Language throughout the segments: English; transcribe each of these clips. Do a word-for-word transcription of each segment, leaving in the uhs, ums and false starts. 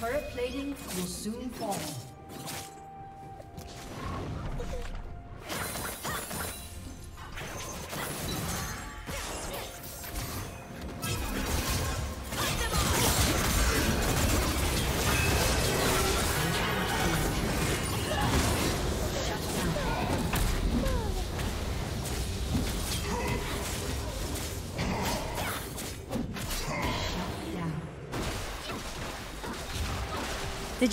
Turret plating will soon fall. Did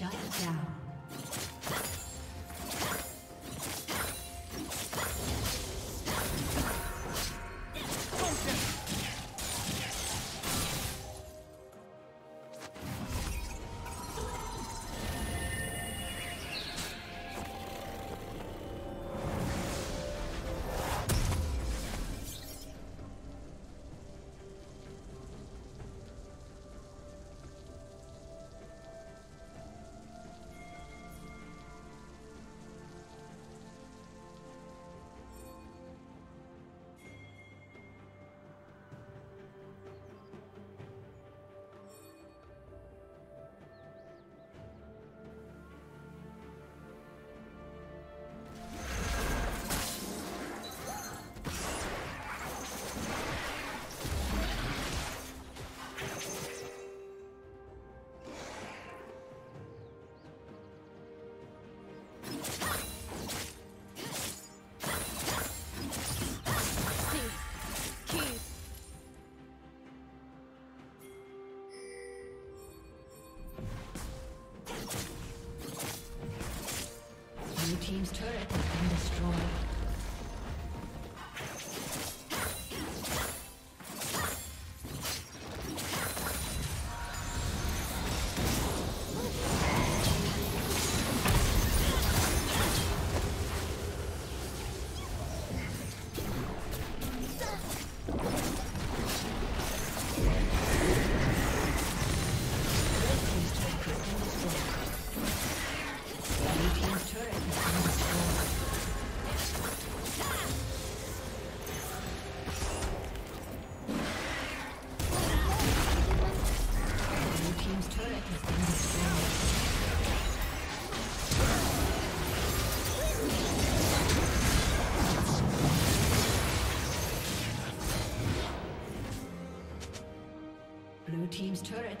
Shut down. Team's turret has been destroyed. Team's turret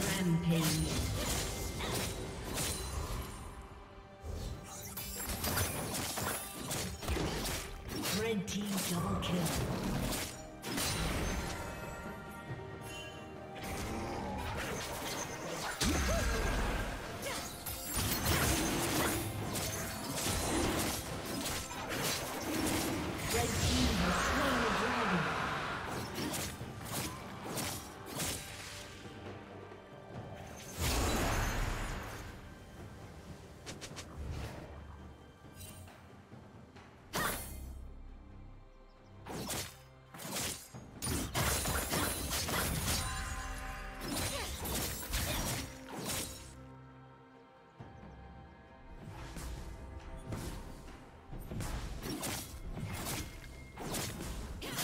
Rampage.